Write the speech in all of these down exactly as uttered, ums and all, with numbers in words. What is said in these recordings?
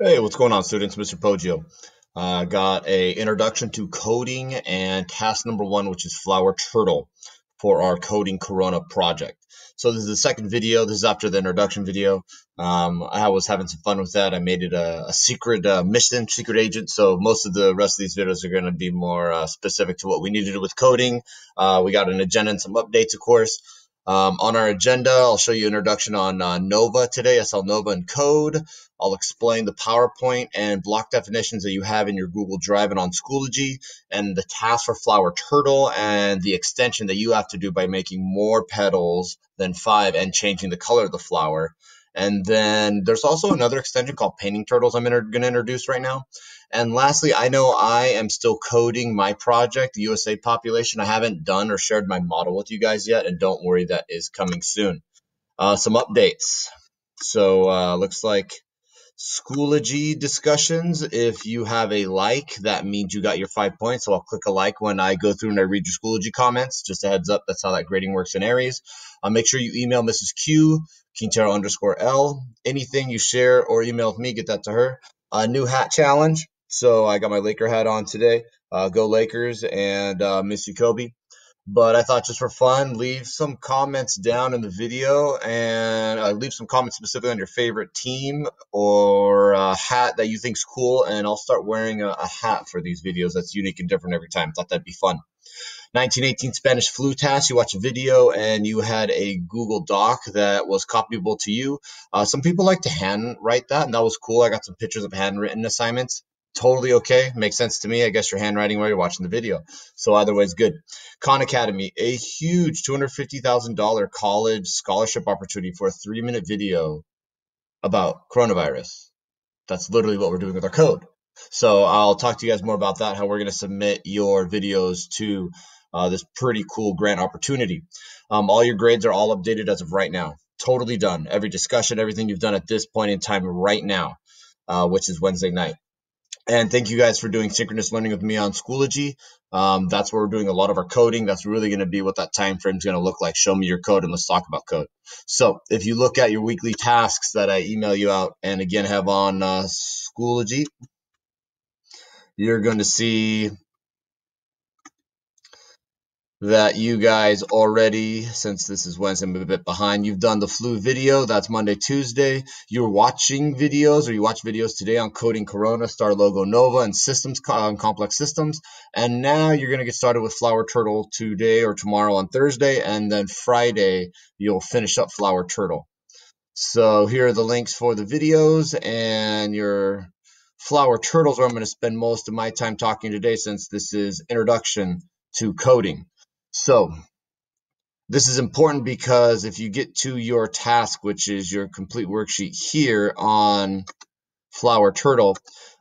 Hey, what's going on, students? Mister Poggio. I uh, got a introduction to coding and task number one, which is Flower Turtle for our Coding Corona project. So this is the second video. This is after the introduction video. Um, I was having some fun with that. I made it a, a secret uh, mission, secret agent. So most of the rest of these videos are going to be more uh, specific to what we need to do with coding. Uh, we got an agenda and some updates, of course. Um, on our agenda, I'll show you an introduction on uh, Nova today, S L Nova and code. I'll explain the PowerPoint and block definitions that you have in your Google Drive and on Schoology, and the task for Flower Turtle and the extension that you have to do by making more petals than five and changing the color of the flower. And then there's also another extension called Painting Turtles I'm going to introduce right now. And lastly, I know I am still coding my project, the U S A population. I haven't done or shared my model with you guys yet, and don't worry, that is coming soon. Uh, some updates. So uh, looks like Schoology discussions. If you have a like, that means you got your five points. So I'll click a like when I go through and I read your Schoology comments. Just a heads up, that's how that grading works in Aries. Uh, make sure you email Missus Q, Quintero underscore L. Anything you share or email with me, get that to her. Uh, new hat challenge. So I got my Laker hat on today. Uh, go Lakers and uh, miss you, Kobe. But I thought just for fun, leave some comments down in the video, and uh, leave some comments specifically on your favorite team or a hat that you think's cool. And I'll start wearing a, a hat for these videos that's unique and different every time. I thought that'd be fun. nineteen eighteen Spanish flu test. You watched a video and you had a Google Doc that was copyable to you. Uh, some people like to handwrite that, and that was cool. I got some pictures of handwritten assignments. Totally okay. Makes sense to me. I guess you're handwriting while you're watching the video. So either way is good. Khan Academy, a huge two hundred fifty thousand dollar college scholarship opportunity for a three minute video about coronavirus. That's literally what we're doing with our code. So I'll talk to you guys more about that, how we're going to submit your videos to uh, this pretty cool grant opportunity. Um, all your grades are all updated as of right now. Totally done. Every discussion, everything you've done at this point in time right now, uh, which is Wednesday night. And thank you guys for doing synchronous learning with me on Schoology. Um, that's where we're doing a lot of our coding. That's really going to be what that time frame is going to look like. Show me your code and let's talk about code. So if you look at your weekly tasks that I email you out and again have on uh, Schoology, you're going to see that you guys already, since this is Wednesday, I'm a bit behind, you've done the flu video. That's Monday, Tuesday. You're watching videos, or you watch videos today on Coding Corona, StarLogo Nova, and systems, um, complex systems. And now you're going to get started with Flower Turtle today or tomorrow on Thursday. And then Friday, you'll finish up Flower Turtle. So here are the links for the videos and your Flower Turtles, where I'm going to spend most of my time talking today, since this is introduction to coding. So this is important because if you get to your task, which is your complete worksheet here on Flower Turtle,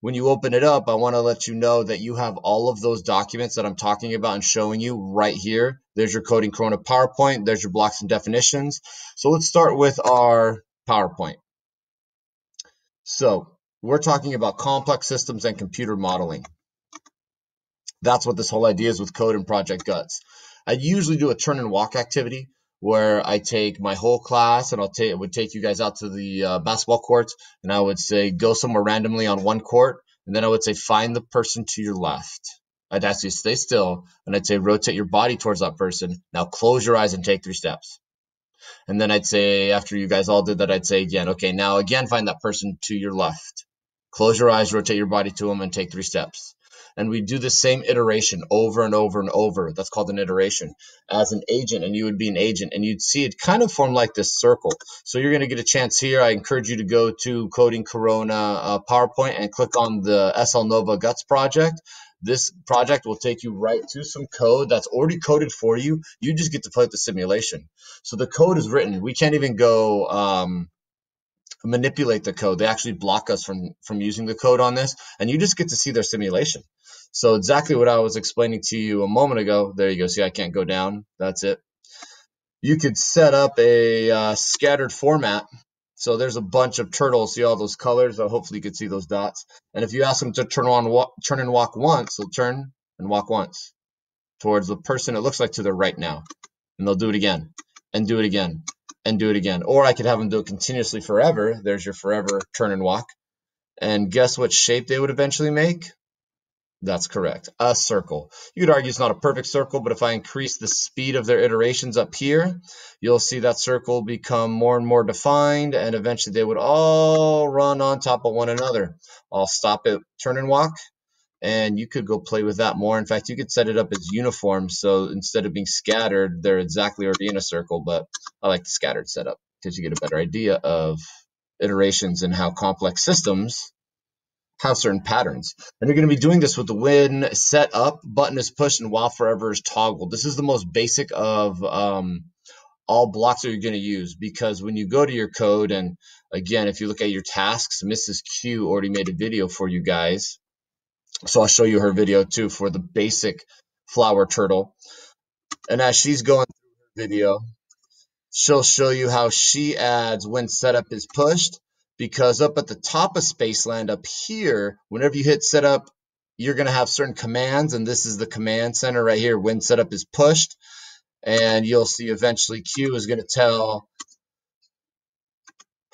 when you open it up, I want to let you know that you have all of those documents that I'm talking about and showing you right here. There's your Coding Corona PowerPoint. There's your blocks and definitions. So let's start with our PowerPoint. So we're talking about complex systems and computer modeling. That's what this whole idea is with code and Project Guts. I usually do a turn and walk activity where I take my whole class and I'll take, would take you guys out to the uh, basketball courts, and I would say go somewhere randomly on one court, and then I would say find the person to your left. I'd ask you to stay still, and I'd say rotate your body towards that person. Now close your eyes and take three steps. And then I'd say, after you guys all did that, I'd say again, okay, now again find that person to your left. Close your eyes, rotate your body to them, and take three steps. And we do the same iteration over and over and over. That's called an iteration as an agent, and you would be an agent, and you'd see it kind of form like this circle. So you're going to get a chance here. I encourage you to go to Coding Corona uh, PowerPoint and click on the S L Nova Guts project. This project will take you right to some code that's already coded for you. You just get to play with the simulation. So the code is written. We can't even go um, manipulate the code. They actually block us from, from using the code on this, and you just get to see their simulation. So exactly what I was explaining to you a moment ago. There you go. See, I can't go down. That's it. You could set up a uh, scattered format. So there's a bunch of turtles. See all those colors? So hopefully you can see those dots. And if you ask them to turn on, walk, turn and walk once, they'll turn and walk once towards the person it looks like to their right now. And they'll do it again and do it again and do it again. Or I could have them do it continuously forever. There's your forever turn and walk. And guess what shape they would eventually make? That's correct, a circle. You could argue it's not a perfect circle, but if I increase the speed of their iterations up here, you'll see that circle become more and more defined, and eventually they would all run on top of one another. I'll stop it, turn and walk, and you could go play with that more. In fact, you could set it up as uniform, so instead of being scattered, they're exactly already in a circle, but I like the scattered setup because you get a better idea of iterations and how complex systems have certain patterns. And you're going to be doing this with the when set up button is pushed and while forever is toggled. This is the most basic of um, all blocks that you're going to use, because when you go to your code, and again, if you look at your tasks, Missus Q already made a video for you guys. So I'll show you her video too for the basic flower turtle. And as she's going through her video, she'll show you how she adds when setup is pushed, because up at the top of Spaceland up here, whenever you hit setup, you're going to have certain commands, and this is the command center right here, when setup is pushed, and you'll see eventually Q is going to tell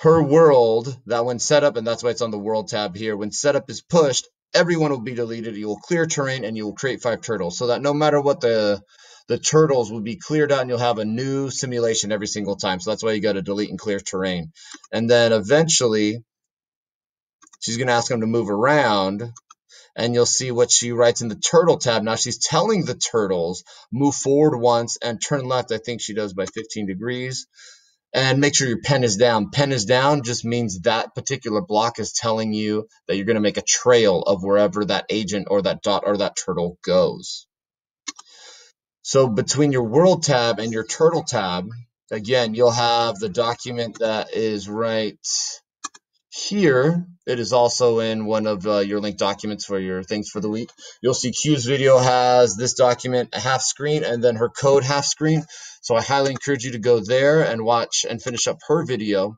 her world that when setup, and that's why it's on the world tab here, when setup is pushed, everyone will be deleted, you will clear terrain, and you will create five turtles, so that no matter what, the the turtles will be cleared out and you'll have a new simulation every single time. So that's why you got to delete and clear terrain. And then eventually she's going to ask them to move around, and you'll see what she writes in the turtle tab. Now she's telling the turtles move forward once and turn left. I think she does by fifteen degrees, and make sure your pen is down. Pen is down just means that particular block is telling you that you're going to make a trail of wherever that agent or that dot or that turtle goes. So between your world tab and your turtle tab, again, you'll have the document that is right here. It is also in one of uh, your linked documents for your things for the week. You'll see Q's video has this document half screen and then her code half screen. So I highly encourage you to go there and watch and finish up her video.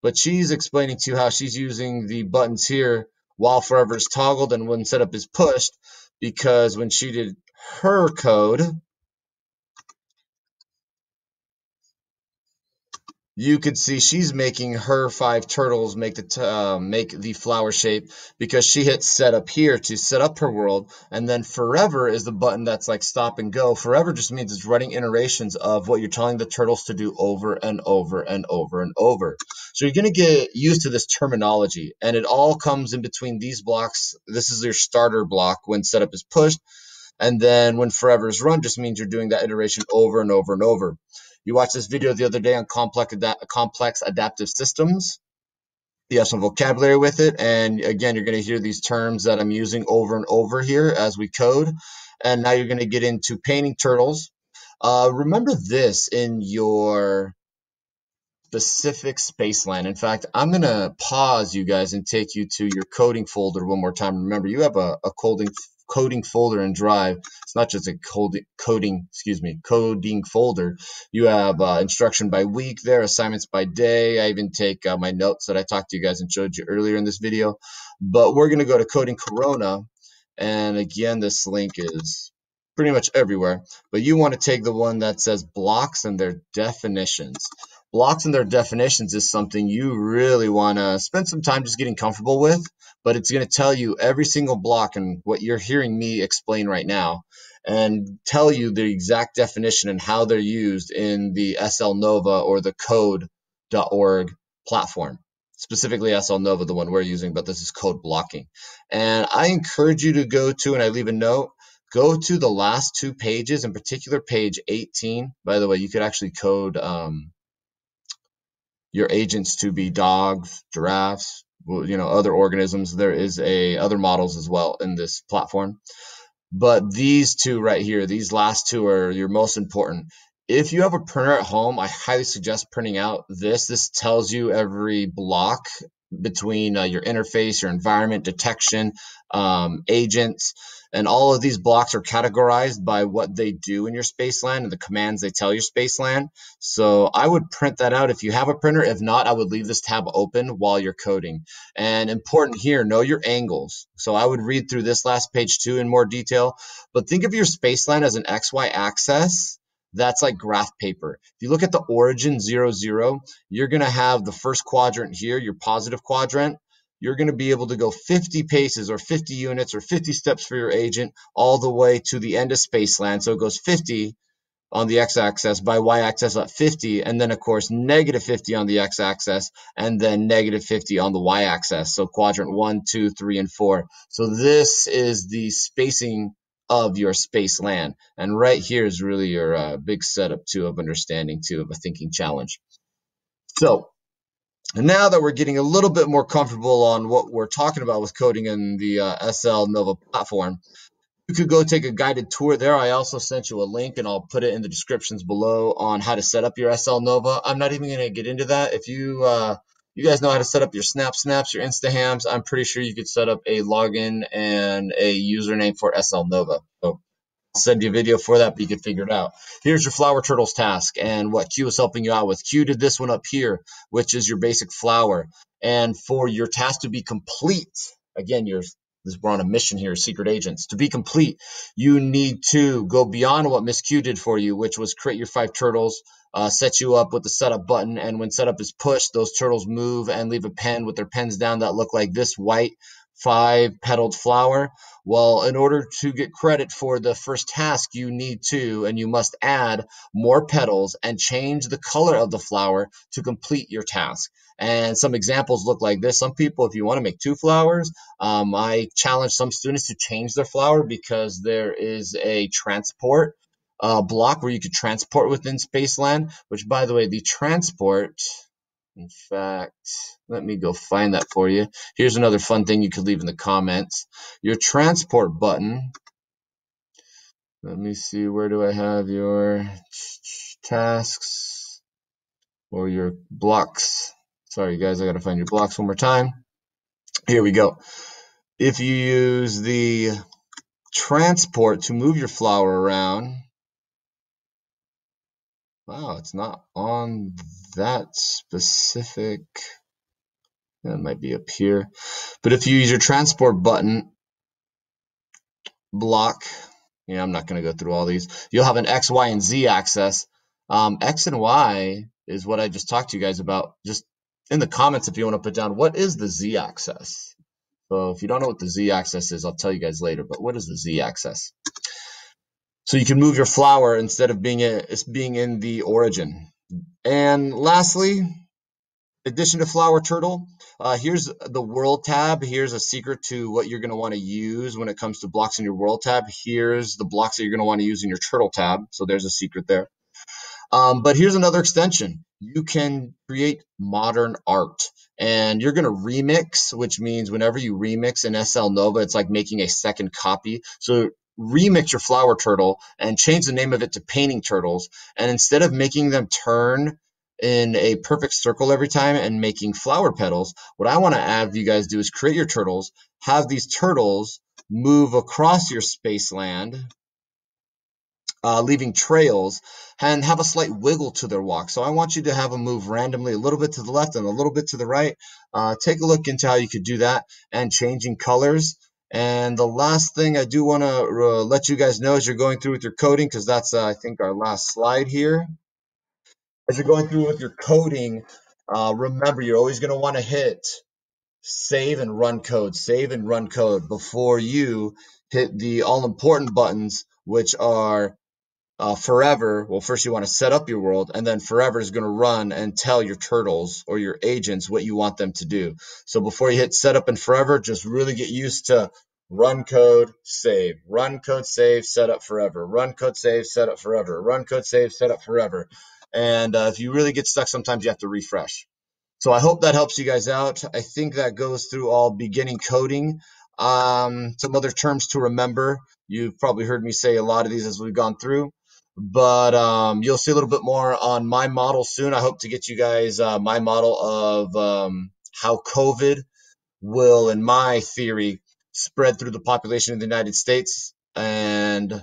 But she's explaining to you how she's using the buttons here while forever is toggled and when setup is pushed, because when she did her code, you could see she's making her five turtles make the t uh, make the flower shape, because she hit set up here to set up her world, and then forever is the button that's like stop and go. Forever just means it's running iterations of what you're telling the turtles to do over and over and over and over. So you're going to get used to this terminology, and it all comes in between these blocks. This is your starter block when setup is pushed, and then when forever is run just means you're doing that iteration over and over and over. You watched this video the other day on complex, adapt complex adaptive systems. You have some vocabulary with it. And again, you're going to hear these terms that I'm using over and over here as we code. And now you're going to get into painting turtles. Uh, remember this in your specific Spaceland. In fact, I'm going to pause you guys and take you to your coding folder one more time. Remember, you have a, a coding coding folder in Drive. It's not just a coding, coding excuse me, coding folder. You have uh, instruction by week there, assignments by day. I even take uh, my notes that I talked to you guys and showed you earlier in this video. But we're going to go to Coding Corona. And again, this link is pretty much everywhere. But you want to take the one that says blocks and their definitions. Blocks and their definitions is something you really want to spend some time just getting comfortable with, but it's going to tell you every single block and what you're hearing me explain right now, and tell you the exact definition and how they're used in the S L Nova or the code dot org platform. Specifically S L Nova, the one we're using, but this is code blocking. And I encourage you to go to, and I leave a note, go to the last two pages, in particular page eighteen. By the way, you could actually code um, your agents to be dogs, giraffes, you know, other organisms. There is a other models as well in this platform. But these two right here, these last two are your most important. If you have a printer at home, I highly suggest printing out this. This tells you every block between uh, your interface, your environment, detection, um, agents, and all of these blocks are categorized by what they do in your Spaceland and the commands they tell your Spaceland. So I would print that out if you have a printer. If not, I would leave this tab open while you're coding. And important here, know your angles. So I would read through this last page too in more detail, but think of your Spaceland as an X Y axis. That's like graph paper. If you look at the origin zero, zero, you're gonna have the first quadrant here, your positive quadrant, you're going to be able to go fifty paces or fifty units or fifty steps for your agent all the way to the end of Spaceland. So it goes fifty on the x-axis by y-axis at fifty, and then of course negative fifty on the x-axis, and then negative fifty on the y-axis. So quadrant one, two, three, and four. So this is the spacing of your Spaceland, and right here is really your uh, big setup too of understanding too of a thinking challenge. So. And now that we're getting a little bit more comfortable on what we're talking about with coding in the uh, S L Nova platform, you could go take a guided tour there. I also sent you a link, and I'll put it in the descriptions below on how to set up your S L Nova. I'm not even going to get into that. If you uh, you guys know how to set up your Snap Snaps, your Instahams, I'm pretty sure you could set up a login and a username for S L Nova. So I'll send you a video for that, but you can figure it out. Here's your Flower Turtles task and what Q is helping you out with. Q did this one up here, which is your basic flower. And for your task to be complete, again, you're, we're on a mission here, secret agents. To be complete, you need to go beyond what Miss Q did for you, which was create your five turtles, uh, set you up with the setup button, and when setup is pushed, those turtles move and leave a pen with their pens down that look like this white five petaled flower. Well, in order to get credit for the first task, you need to, and you must add more petals and change the color of the flower to complete your task. And some examples look like this. Some people, if you want to make two flowers, um, I challenge some students to change their flower because there is a transport uh, block where you could transport within Spaceland, which, by the way, the transport... In fact, let me go find that for you. Here's another fun thing you could leave in the comments. Your transport button. Let me see, where do I have your tasks or your blocks? Sorry, guys, I got to find your blocks one more time. Here we go. If you use the transport to move your flower around. Wow, it's not on that specific, that might be up here. But if you use your transport button block, yeah, I'm not gonna go through all these. You'll have an X, Y, and Z axis. Um, X and Y is what I just talked to you guys about. Just in the comments if you wanna put down, what is the Z axis? So if you don't know what the Z axis is, I'll tell you guys later, but what is the Z axis? So you can move your flower instead of being, a, being in the origin. And lastly, in addition to Flower Turtle, uh, here's the World tab. Here's a secret to what you're going to want to use when it comes to blocks in your World tab. Here's the blocks that you're going to want to use in your Turtle tab. So there's a secret there. Um, but here's another extension. You can create modern art, and you're going to remix, which means whenever you remix in S L Nova, it's like making a second copy. So remix your Flower Turtle and change the name of it to Painting Turtles, and instead of making them turn in a perfect circle every time and making flower petals, what I want to have you guys do is create your turtles, have these turtles move across your Spaceland, uh, leaving trails, and have a slight wiggle to their walk. So I want you to have them move randomly a little bit to the left and a little bit to the right. Uh, take a look into how you could do that and changing colors. And the last thing I do want to uh, let you guys know as you're going through with your coding, because that's, uh, I think, our last slide here. As you're going through with your coding, uh, remember, you're always going to want to hit save and run code, save and run code before you hit the all-important buttons, which are uh, forever. Well, first you want to set up your world, and then forever is going to run and tell your turtles or your agents what you want them to do. So before you hit setup and forever, just really get used to run code, save, run code, save, set up forever, run code, save, set up forever, run code, save, set up forever. And uh, if you really get stuck, sometimes you have to refresh. So I hope that helps you guys out. I think that goes through all beginning coding. Um, some other terms to remember. You've probably heard me say a lot of these as we've gone through. But um, you'll see a little bit more on my model soon. I hope to get you guys uh, my model of um, how COVID will, in my theory, spread through the population of the United States. And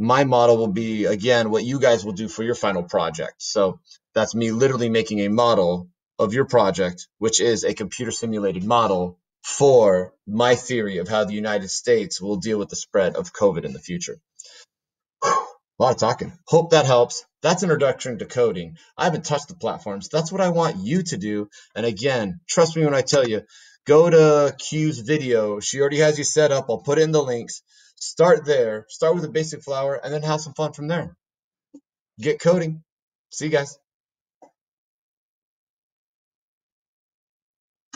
my model will be, again, what you guys will do for your final project. So that's me literally making a model of your project, which is a computer simulated model for my theory of how the United States will deal with the spread of COVID in the future. A lot of talking. Hope that helps. That's introduction to coding. I haven't touched the platforms. That's what I want you to do. And again, trust me when I tell you, Go to Q's video. She already has you set up. I'll put in the links. Start there. Start with a basic flower and then have some fun from there. Get coding. See you guys.